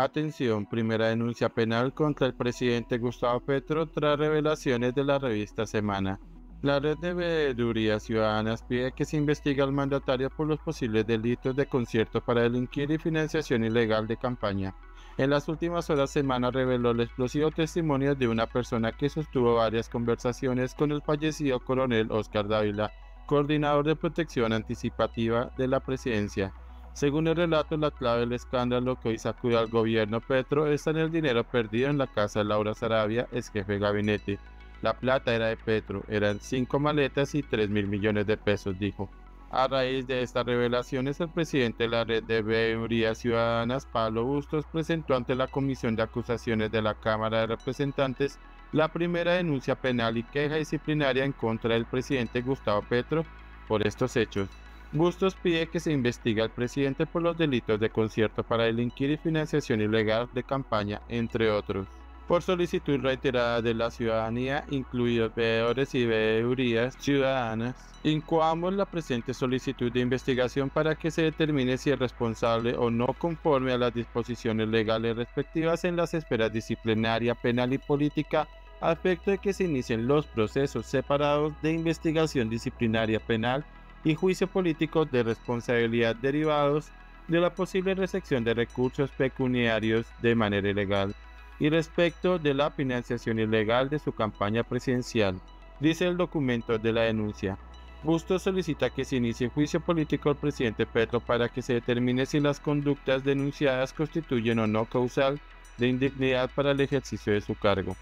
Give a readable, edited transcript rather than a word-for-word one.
Atención, primera denuncia penal contra el presidente Gustavo Petro tras revelaciones de la revista Semana. La Red de Veedurías Ciudadanas pide que se investigue al mandatario por los posibles delitos de concierto para delinquir y financiación ilegal de campaña. En las últimas horas, Semana reveló el explosivo testimonio de una persona que sostuvo varias conversaciones con el fallecido coronel Óscar Dávila, coordinador de protección anticipativa de la presidencia. Según el relato, la clave del escándalo que hoy sacude al gobierno Petro está en el dinero perdido en la casa de Laura Sarabia, ex jefe de gabinete. La plata era de Petro, eran 5 maletas y 3.000 millones de pesos, dijo. A raíz de estas revelaciones, el presidente de la Red de Veedurías Ciudadanas, Pablo Bustos, presentó ante la Comisión de Acusaciones de la Cámara de Representantes la primera denuncia penal y queja disciplinaria en contra del presidente Gustavo Petro por estos hechos. Bustos pide que se investigue al presidente por los delitos de concierto para delinquir y financiación ilegal de campaña, entre otros. Por solicitud reiterada de la ciudadanía, incluidos veedores y veedurías ciudadanas, incoamos la presente solicitud de investigación para que se determine si es responsable o no conforme a las disposiciones legales respectivas en las esferas disciplinaria, penal y política, a efecto de que se inicien los procesos separados de investigación disciplinaria penal y juicio político de responsabilidad derivados de la posible recepción de recursos pecuniarios de manera ilegal y respecto de la financiación ilegal de su campaña presidencial, dice el documento de la denuncia. Bustos solicita que se inicie juicio político al presidente Petro para que se determine si las conductas denunciadas constituyen o no causal de indignidad para el ejercicio de su cargo.